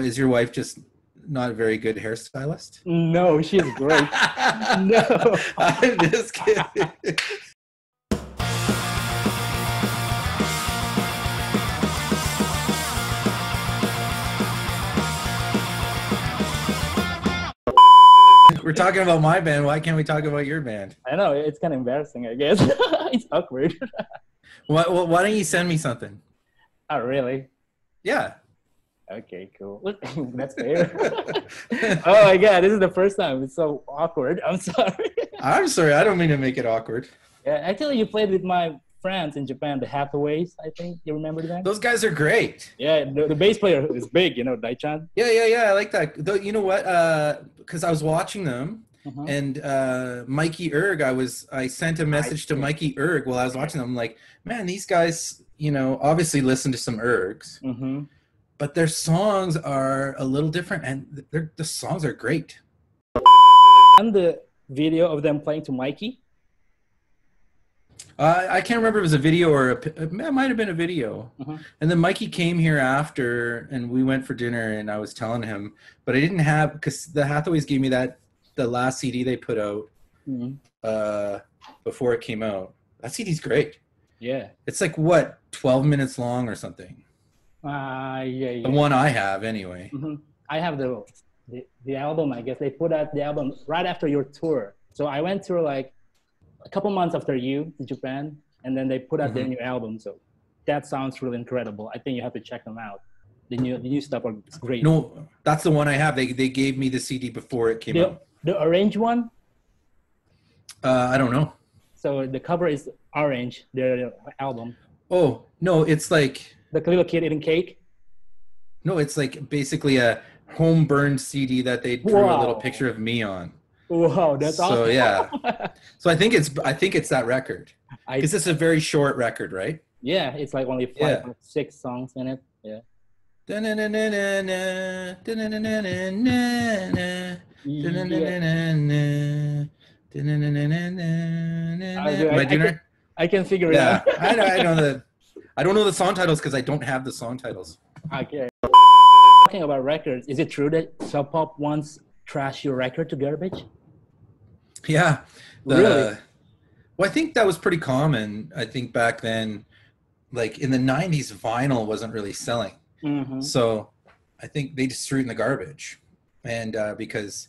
Is your wife just not a very good hairstylist? No, she's great. No. I'm just kidding. We're talking about my band. Why can't we talk about your band? I know. It's kind of embarrassing, I guess. It's awkward. Why don't you send me something? Oh, really? Yeah. Okay, cool. That's fair. Oh my God, this is the first time. It's so awkward. I'm sorry. I'm sorry. I don't mean to make it awkward. Yeah, actually, you played with my friends in Japan, the Hathaways, I think. You remember that? Those guys are great. Yeah, the bass player is big, you know, Dai-chan. Yeah. I like that. Though, you know what? Because I was watching them. And Mikey Erg, I sent a message to Mikey Erg while I was watching them. I'm like, man, these guys, you know, obviously listen to some Ergs. But their songs are a little different, and the songs are great. And the video of them playing to Mikey? I can't remember if it was a video or it might have been a video. And then Mikey came here after, and we went for dinner, and I was telling him, but I didn't have, because the Hathaways gave me the last CD they put out before it came out. That CD's great. Yeah. It's like, what, 12 minutes long or something? Yeah. The one I have, anyway. I have the album, I guess. They put out the album right after your tour. So I went through like a couple months after you to Japan, and then they put out their new album. So that sounds really incredible. I think you have to check them out. The new stuff are great. No, that's the one I have. They gave me the CD before it came out. The orange one? I don't know. So the cover is orange, their album. Oh, no, it's like... The little kid eating cake? No, it's like basically a home burned CD that they drew a little picture of me on. Wow, that's awesome. So yeah. So I think it's that record. Because it's a very short record, right? Yeah, it's like only six songs in it. Yeah. I can figure it out. I know that. I don't know the song titles because I don't have the song titles. Okay. Talking about records, is it true that Sub Pop once trashed your record to garbage? Yeah. Really? Well, I think that was pretty common. I think back then, like in the 90s, vinyl wasn't really selling. So I think they just threw it in the garbage. And because,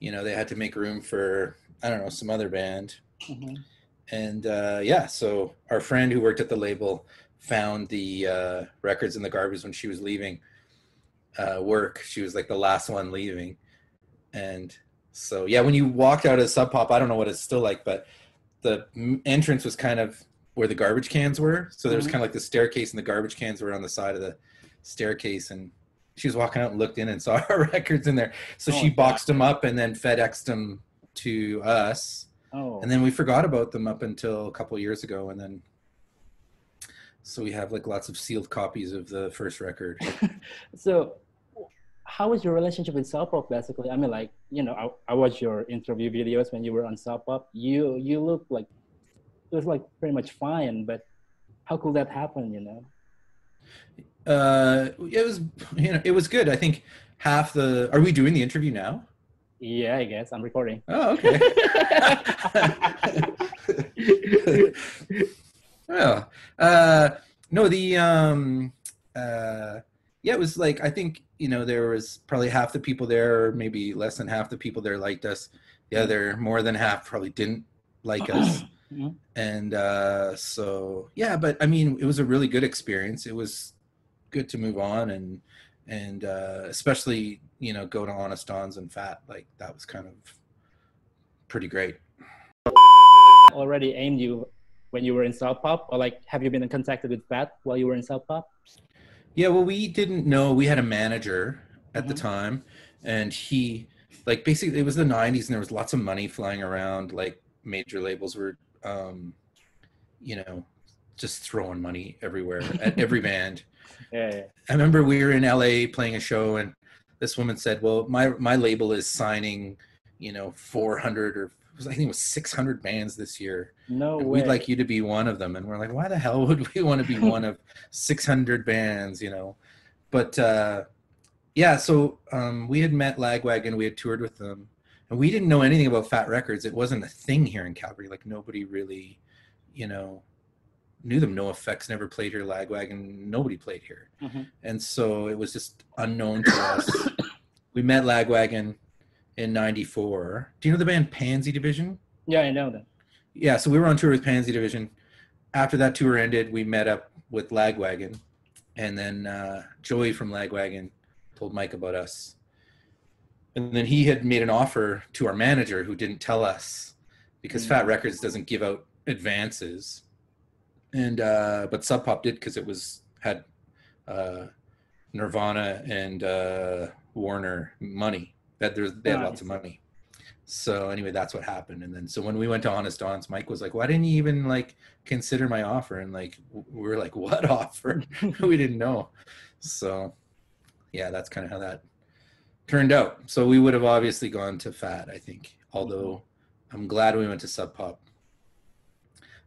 you know, they had to make room for, I don't know, some other band. And yeah, so our friend who worked at the label found the records in the garbage when she was leaving work. She was like the last one leaving. And so, yeah, when you walked out of Sub Pop, I don't know what it's still like, but the entrance was kind of where the garbage cans were. So there was kind of like the staircase, and the garbage cans were on the side of the staircase. And she was walking out and looked in and saw our records in there. So she boxed them up and then FedExed them to us. And then we forgot about them up until a couple of years ago. And then, so we have like lots of sealed copies of the first record. So how was your relationship with Sub Pop basically? I mean, like, you know, I watched your interview videos when you were on Sub Pop. You look like, it was like pretty much fine, but how could that happen, you know? It was, you know, it was good. I think half the, are we doing the interview now? Yeah, I guess. I'm recording. Oh, okay. Well, no, the, yeah, it was like, I think, you know, there was probably half the people there, or maybe less than half the people there liked us. The other, more than half, probably didn't like us. And so, yeah, but I mean, it was a really good experience. It was good to move on and especially, you know, go to Honest Don's and Fat, like that was kind of pretty great. Already aimed you when you were in Sub Pop, or like have you been in contact with Fat while you were in Sub Pop? Yeah, well, we didn't know. We had a manager at the time, and he, like, basically it was the 90s and there was lots of money flying around, like major labels were, you know, just throwing money everywhere at every band. Yeah. I remember we were in LA playing a show, and this woman said, well, my label is signing, you know, 400 or I think it was 600 bands this year. No way. We'd like you to be one of them. And we're like, why the hell would we want to be one of 600 bands, you know? But yeah, so we had met Lagwagon, we had toured with them, and we didn't know anything about Fat Records. It wasn't a thing here in Calgary. Like, nobody really, you know, knew them. No Effects never played here, Lagwagon, nobody played here. Mm-hmm. And so it was just unknown to us. We met Lagwagon in '94. Do you know the band Pansy Division? Yeah, I know them. Yeah, so we were on tour with Pansy Division. After that tour ended, we met up with Lagwagon, and then Joey from Lagwagon told Mike about us. And then he had made an offer to our manager, who didn't tell us, because Fat Records doesn't give out advances. And but Sub Pop did, because it was had Nirvana and Warner money. That they had lots of money. So anyway, that's what happened. And then so when we went to Honest Don's, Mike was like, "Why didn't you even like consider my offer?" And like we were like, "What offer?" We didn't know. So yeah, that's kind of how that turned out. So we would have obviously gone to Fat, I think. Although I'm glad we went to Sub Pop,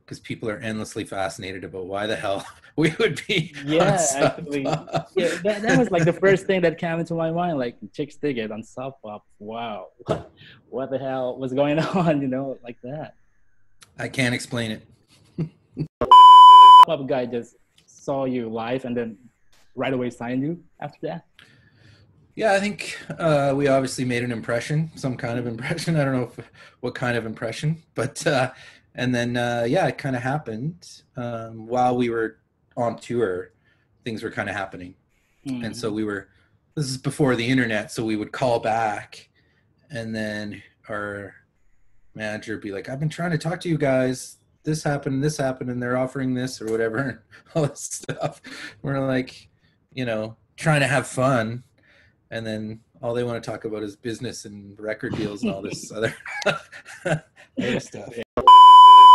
because people are endlessly fascinated about why the hell we would be. Yeah, on Sub actually, Pop. Yeah, that was like the first thing that came into my mind. Like Chixdiggit on Sub Pop. Wow. What the hell was going on, you know, like that? I can't explain it. Pop guy just saw you live and then right away signed you after that? Yeah, I think we obviously made an impression, some kind of impression. I don't know what kind of impression, but and then, yeah, it kind of happened. While we were on tour, things were kind of happening. Mm-hmm. And so we were, this is before the internet, so we would call back. And then our manager would be like, "I've been trying to talk to you guys. This happened, and they're offering this," or whatever, and all this stuff. We're like, you know, trying to have fun. And then all they want to talk about is business and record deals and all this other stuff.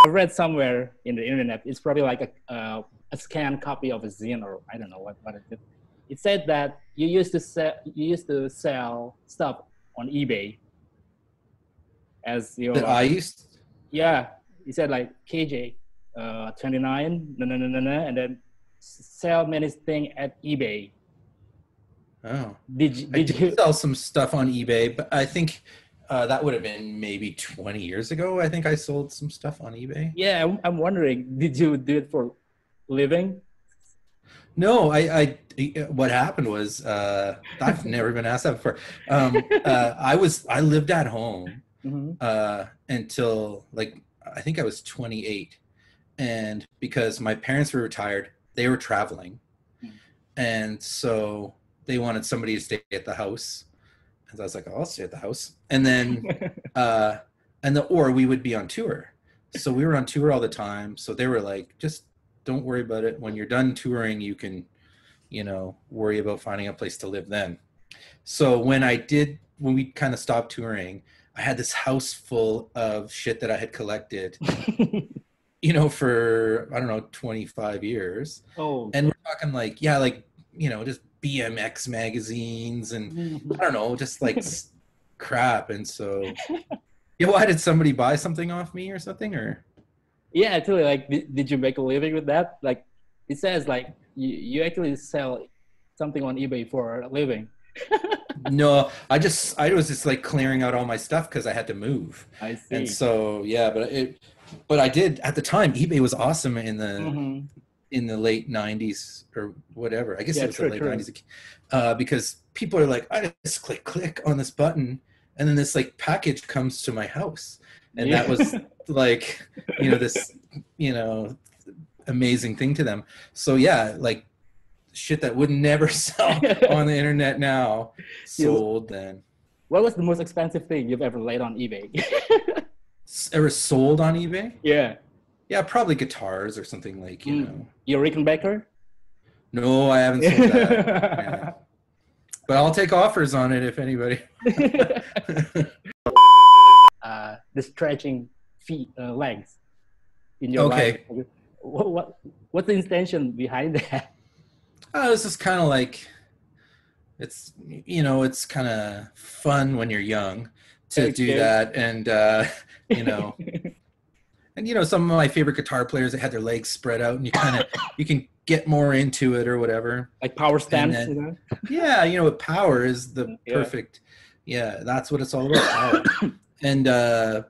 I read somewhere in the internet, it's probably like a scanned copy of a zine, or I don't know what it is. It said that you used to sell stuff on eBay as your... Yeah, he said like KJ29, and then sell many things at eBay. Oh, did you sell some stuff on eBay? But I think that would have been maybe 20 years ago. I think I sold some stuff on eBay. Yeah, I'm wondering, did you do it for living? No, what happened was, I've never been asked that before. I lived at home until like, I think I was 28. And because my parents were retired, they were traveling. Mm-hmm. And so they wanted somebody to stay at the house. And so I was like, "Oh, I'll stay at the house." And then, or we would be on tour. So we were on tour all the time. So they were like, "Just don't worry about it. When you're done touring, you can, you know, worry about finding a place to live then." So when we kind of stopped touring, I had this house full of shit that I had collected, you know, for, I don't know, 25 years. Oh. And we're talking like, yeah, like, you know, just BMX magazines and I don't know, just like crap. And so, yeah, why did somebody buy something off me or something? Or yeah, actually, like, did you make a living with that? Like, it says like you actually sell something on eBay for a living. No, I was just like clearing out all my stuff because I had to move. I see. And so yeah, but I did at the time. eBay was awesome in the. Mm-hmm. In the late 90s or whatever. I guess it was the late 90s. Because people are like, I just click on this button and then this like package comes to my house. And that was like, you know, this, you know, amazing thing to them. So yeah, like shit that would never sell on the internet now sold then. What was the most expensive thing you've ever laid on eBay? Ever sold on eBay? Yeah. Yeah, probably guitars or something like, you know. You're Rickenbacker? No, I haven't sold that. Yeah. But I'll take offers on it if anybody. The stretching feet, legs in your life. What's the intention behind that? This is kind of like, it's, you know, it's kind of fun when you're young to do that. And, you know. And, you know, some of my favorite guitar players, they had their legs spread out and you can get more into it or whatever. Like power stance. Then, you know? Yeah, you know, with power is the perfect. Yeah, that's what it's all about. Power. And yeah,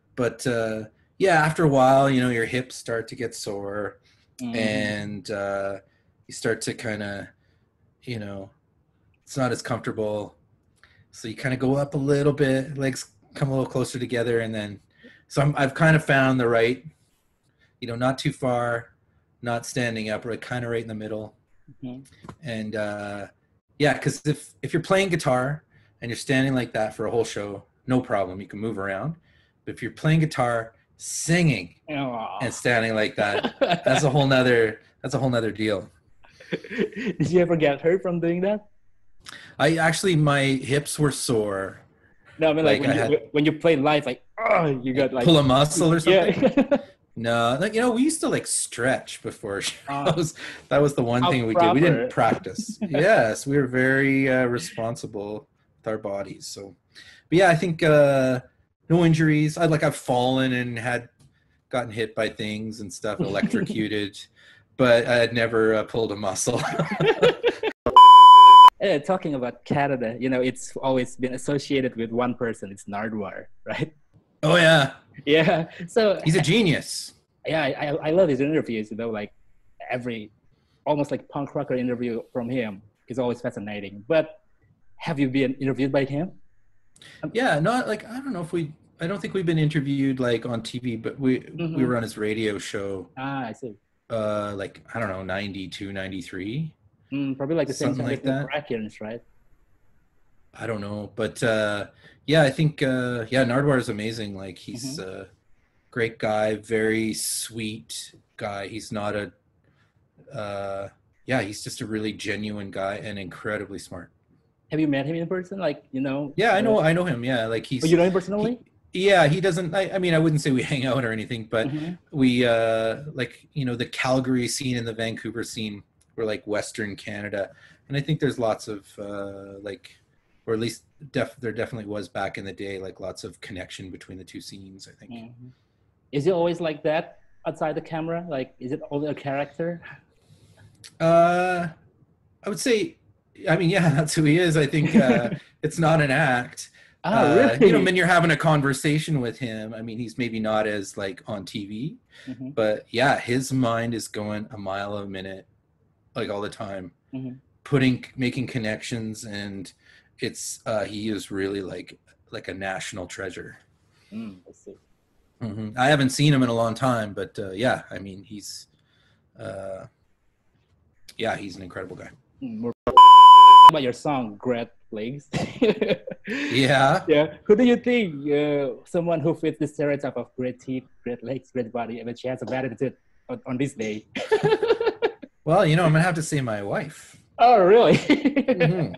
after a while, you know, your hips start to get sore, and you start to kind of, you know, it's not as comfortable. So you kind of go up a little bit, legs come a little closer together, and then so I've kind of found the right, you know, not too far, not standing up, right, kind of right in the middle. Mm-hmm. And yeah, because if you're playing guitar and you're standing like that for a whole show, no problem, you can move around. But if you're playing guitar, singing and standing like that, that's a whole nother deal. Did you ever get hurt from doing that? I actually, my hips were sore. No, I mean, like when you play live, like, oh, you got like pull a muscle or something. Yeah. No, like, you know, we used to like stretch before shows. That was the one thing we did. We didn't practice. Yes, we were very responsible with our bodies. So, but yeah, I think no injuries. I've fallen and had gotten hit by things and stuff, electrocuted, but I had never pulled a muscle. Talking about Canada, you know, it's always been associated with one person. It's Nardwar, right? Oh yeah. Yeah. So he's a genius. Yeah, I love his interviews. You know, like almost like punk rocker interview from him is always fascinating. But have you been interviewed by him? Yeah, not like I don't think we've been interviewed like on TV, but we were on his radio show. Ah, I see. Like I don't know, 92, 93. Probably like the same thing like that. Brackens, right? I don't know, but yeah, I think Nardwar is amazing. Like he's a great guy, very sweet guy. He's not a he's just a really genuine guy and incredibly smart. Have you met him in person? Like, you know? Yeah, I know him. Yeah, like he's. Oh, you know him personally? He doesn't. I mean, I wouldn't say we hang out or anything, but we like, you know, the Calgary scene and the Vancouver scene were like Western Canada, and I think there's lots of like. Or at least there definitely was back in the day, like lots of connection between the two scenes, I think. Mm-hmm. Is it always like that outside the camera? Like, is it only a character? I would say, I mean, yeah, that's who he is. I think it's not an act. Oh, really? You know, when you're having a conversation with him, I mean, he's maybe not as like on TV, but yeah, his mind is going a mile a minute, like all the time, making connections and, it's he is really like a national treasure. I see. I haven't seen him in a long time, but yeah, I mean he's an incredible guy. More about your song "Great Legs." Yeah. Yeah. Who do you think someone who fits the stereotype of great teeth, great legs, great body, and she has a bad attitude on this day? Well, you know, I'm gonna have to say my wife. Oh, really?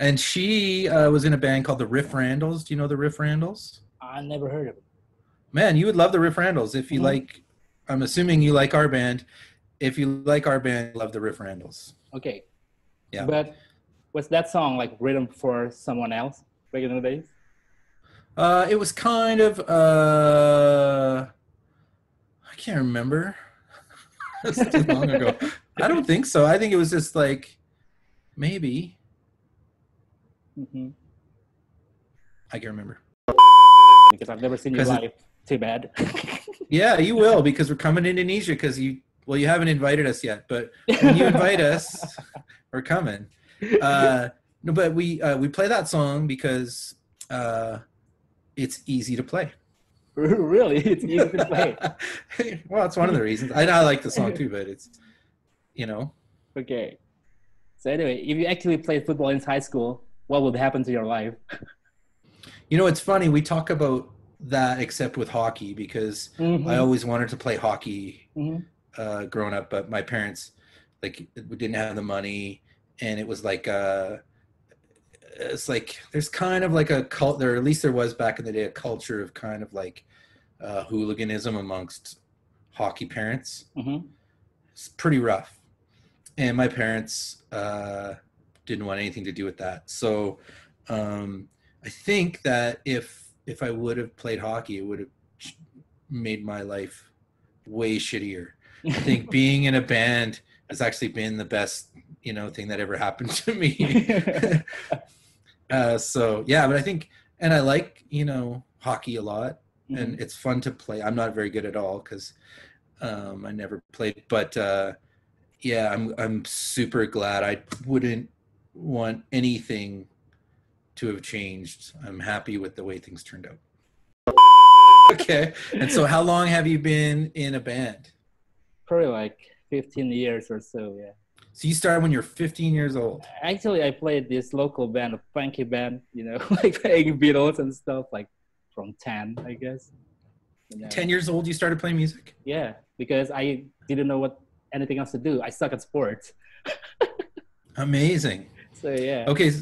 And she was in a band called The Riff Randalls. Do you know The Riff Randalls? I never heard of it. Man, you would love The Riff Randalls if you like. I'm assuming you like our band. If you like our band, love The Riff Randalls. Okay. Yeah. But was that song like written for someone else back in the days? It was kind of I can't remember. That's too long ago. I don't think so. I think it was just like maybe. I can remember because I've never seen you live. Too bad. Yeah, you will, because we're coming to Indonesia. Because you haven't invited us yet, but when you invite us, we're coming. No, but we play that song because it's easy to play. Really, it's easy to play. Well, it's one of the reasons. I like the song too, but it's, you know. Okay. So anyway, if you actually played football in high school, what would happen to your life? You know, it's funny. We talk about that except with hockey because I always wanted to play hockey growing up. But my parents, like, we didn't have the money. And it was like, it's like, there's kind of like a cult there, at least there was back in the day, a culture of kind of like hooliganism amongst hockey parents. It's pretty rough. And my parents, didn't want anything to do with that. So I think that if I would have played hockey, it would have made my life way shittier. I think being in a band has actually been the best, you know, thing that ever happened to me. So yeah, but I think, and I like, you know, hockey a lot, mm-hmm. and it's fun to play. I'm not very good at all because I never played, but yeah, I'm super glad. I wouldn't want anything to have changed. I'm happy with the way things turned out. Okay, and so how long have you been in a band? Probably like 15 years or so, yeah. So you started when you're 15 years old? Actually, I played this local band, a funky band, you know, like playing Beatles and stuff, like from 10, I guess. You know. 10 years old, you started playing music? Yeah, because I didn't know what anything else to do. I suck at sports. Amazing. So, yeah. Okay,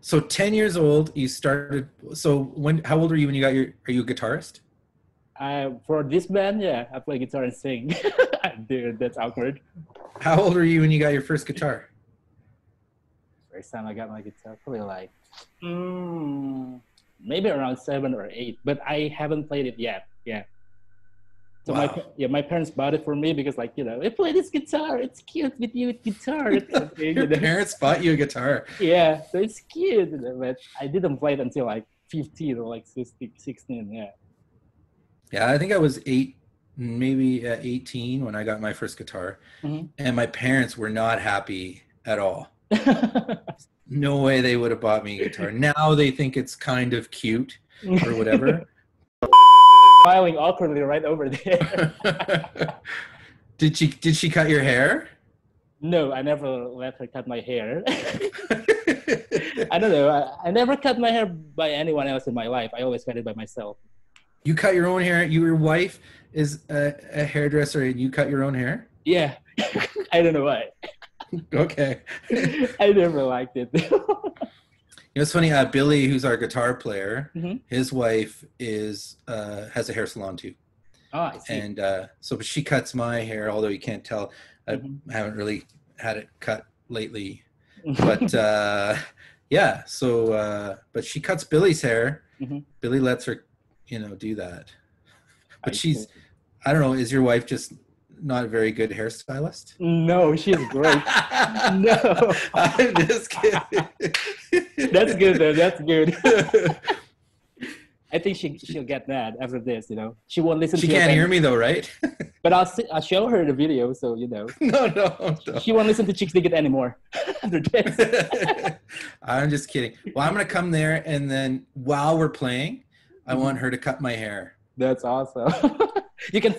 so 10 years old, you started, so when? How old were you when you got your, are you a guitarist? For this band, yeah, I play guitar and sing. Dude, that's awkward. How old were you when you got your first guitar? First time I got my guitar, probably like maybe around 7 or 8, but I haven't played it yet. Yeah. So wow. my parents bought it for me because, like, you know, I play this guitar. It's cute with you with guitar. Your parents bought you a guitar. Yeah, so it's cute, but I didn't play it until like 15 or like 16. Yeah. Yeah, I think I was 8. Maybe at 18 when I got my first guitar, mm-hmm. and my parents were not happy at all. No way they would have bought me a guitar. Now they think it's kind of cute or whatever. Smiling awkwardly right over there. Did she cut your hair? No, I never let her cut my hair. I don't know. I never cut my hair by anyone else in my life. I always cut it by myself. You cut your own hair. Your wife is a hairdresser, and you cut your own hair? Yeah. I don't know why. Okay. I never liked it. You know, it's funny. Billy, who's our guitar player, mm-hmm. his wife is has a hair salon too. Oh, I see. And so, but she cuts my hair, although you can't tell. Mm-hmm. I haven't really had it cut lately. But yeah. So, but she cuts Billy's hair. Mm-hmm. Billy lets her, you know, do that. But she's, I don't know, is your wife just not a very good hairstylist? No, she's great. No. I'm just kidding. That's good though, that's good. I think she'll get mad after this, you know. She won't listen to your band. She can't hear me though, right? But I'll show her the video, so you know. No. She won't listen to Chixdiggit anymore after this. I'm just kidding. Well, I'm going to come there and then while we're playing, I want her to cut my hair. That's awesome. You can.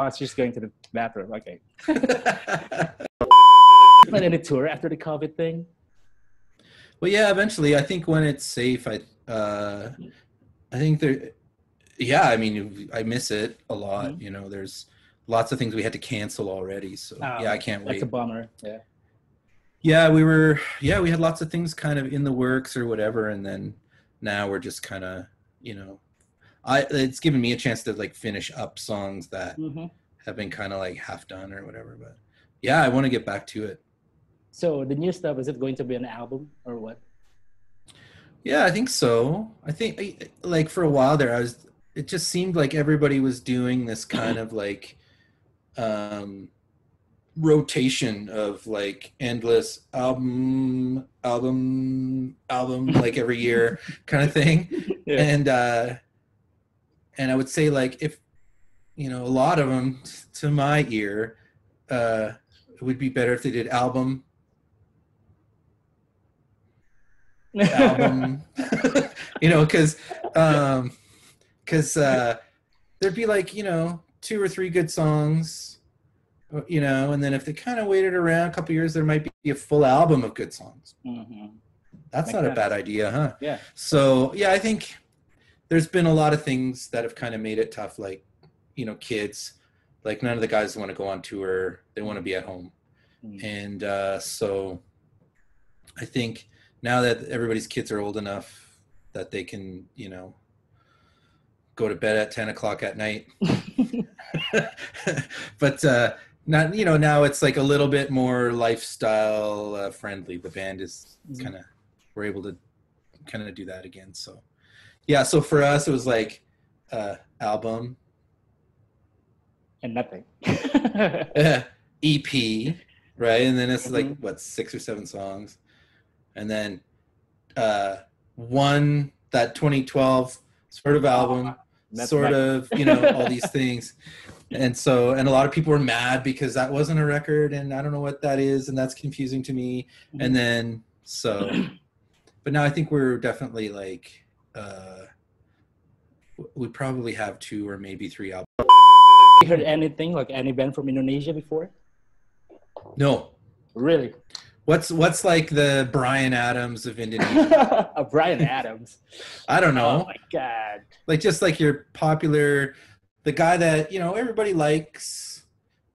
Oh, she's going to the bathroom. Okay. Plan any tour after the COVID thing? Well, yeah, eventually. I think when it's safe, I think there. Yeah, I mean, I miss it a lot. Mm-hmm. You know, there's lots of things we had to cancel already. So yeah, I can't wait. That's a bummer. Yeah. Yeah, we had lots of things kind of in the works or whatever, and then now we're just kind of. You know, it's given me a chance to like finish up songs that mm-hmm. have been kind of like half done or whatever. But yeah, I want to get back to it. So the new stuff, is it going to be an album or what? Yeah, I think so. I think like for a while there, it just seemed like everybody was doing this kind of like rotation of like endless album like every year kind of thing. Yeah. And I would say like if you know a lot of them to my ear it would be better if they did album you know because there'd be like you know 2 or 3 good songs. You know, and then if they kind of waited around a couple years, there might be a full album of good songs. Mm-hmm. That's not a bad idea, huh? Yeah. So, yeah, I think there's been a lot of things that have kind of made it tough. Like, you know, kids, like none of the guys want to go on tour. They want to be at home. Mm-hmm. And so I think now that everybody's kids are old enough that they can, you know, go to bed at 10 o'clock at night. But, not you know now it's like a little bit more lifestyle friendly. The band is kind of we're able to kind of do that again. So yeah, so for us it was like album and nothing. EP right? And then it's like, what, 6 or 7 songs. And then one, that 2012 sort of album, sort of, you know, all these things. And so, and a lot of people were mad because that wasn't a record and I don't know what that is. And that's confusing to me. And then, so, but now I think we're definitely like, we probably have 2 or maybe 3 albums. You heard anything, like any band from Indonesia before? No. Really? What's like the Bryan Adams of Indonesia? A Bryan Adams? I don't know. Oh my God. Like just like your popular, the guy that, you know, everybody likes,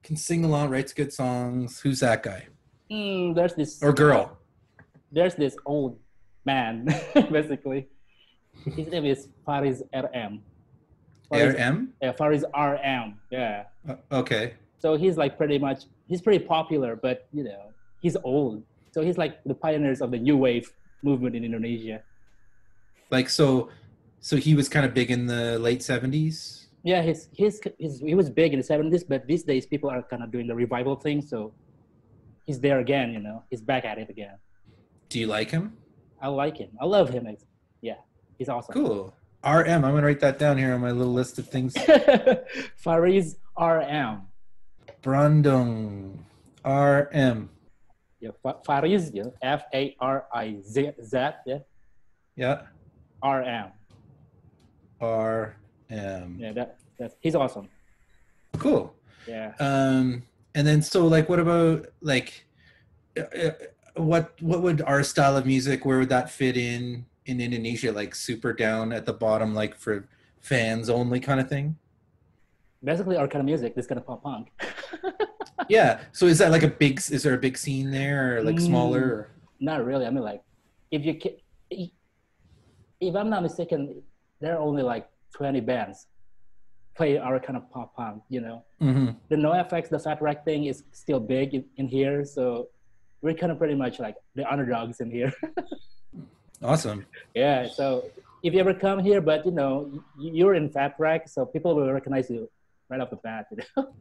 can sing along, writes good songs. Who's that guy? There's this. Or girl. There's this old man, basically. His name is Fariz RM. RM? Yeah, Fariz RM. Yeah. Okay. So he's like pretty much, he's pretty popular, but you know, he's old. So he's like the pioneers of the new wave movement in Indonesia. Like, so he was kind of big in the late 70s? Yeah, he was big in the 70s, but these days people are kind of doing the revival thing. So he's there again, you know, he's back at it again. Do you like him? I like him. I love him. Yeah. He's awesome. Cool. RM. I'm going to write that down here on my little list of things. Fariz RM. Brandung. RM. Yeah, Fariz. Yeah. F-A-R-I-Z. Yeah. Yeah. RM. RM. Yeah, that's, he's awesome. Cool. Yeah. And then, so, like, what about, like, what would our style of music, where would that fit in? In Indonesia, like super down at the bottom, like for fans only kind of thing? Basically our kind of music, this kind of pop punk. Yeah, so is that like a big, is there a big scene there or like smaller? Or? Not really, I mean like, if I'm not mistaken, there are only like 20 bands play our kind of pop punk, you know? Mm-hmm. The NoFX, the Fat Wreck thing is still big in here, so we're kind of pretty much like the underdogs in here. Awesome. Yeah, so if you ever come here, but you know, you're in Fat Wreck, so people will recognize you right off the bat, you know?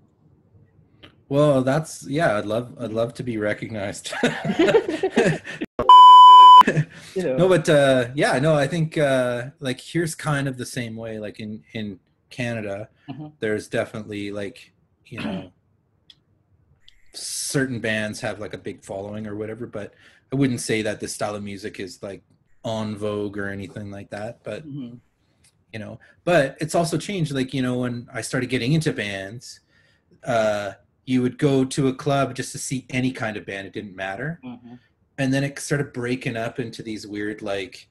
Well, that's, yeah, I'd love to be recognized. You know. No, but yeah, no, I think like here's kind of the same way, like in Canada, there's definitely like, you know, certain bands have like a big following or whatever, but I wouldn't say that this style of music is like on vogue or anything like that, but you know, but it's also changed. Like, you know, when I started getting into bands, you would go to a club just to see any kind of band, it didn't matter. And then it started breaking up into these weird, like,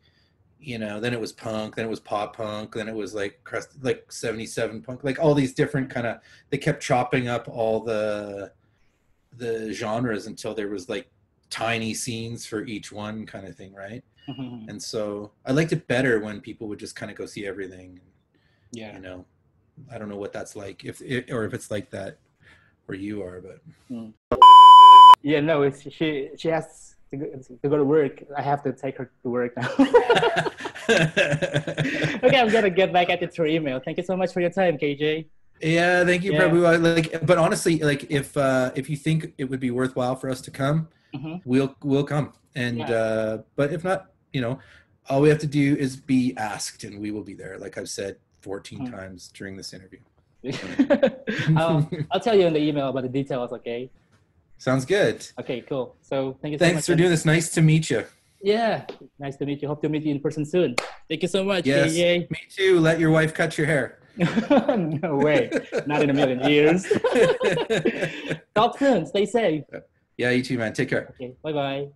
you know, then it was punk, then it was pop punk, then it was like crust, like 77 punk, like all these different kind of, they kept chopping up all the genres until there was like tiny scenes for each one kind of thing, right? And so I liked it better when people would just kind of go see everything. Yeah, you know, I don't know what that's like, or if it's like that where you are, but yeah, no, it's, she has to go to work. I have to take her to work now. Okay, I'm gonna get back at it through email. Thank you so much for your time, KJ. Yeah, thank you. Yeah. Probably like, but honestly, like if you think it would be worthwhile for us to come, we'll come. And yeah. But if not, you know, all we have to do is be asked and we will be there, like I've said 14 times during this interview. I'll tell you in the email about the details, okay? Sounds good. Okay, cool. So thank you so much. Thanks for doing this. Nice to meet you. Yeah, nice to meet you. Hope to meet you in person soon. Thank you so much. Yes, yay. Me too. Let your wife cut your hair. No way. Not in a million years. Talk soon. Stay safe. Yeah, you too, man. Take care. Okay, bye-bye.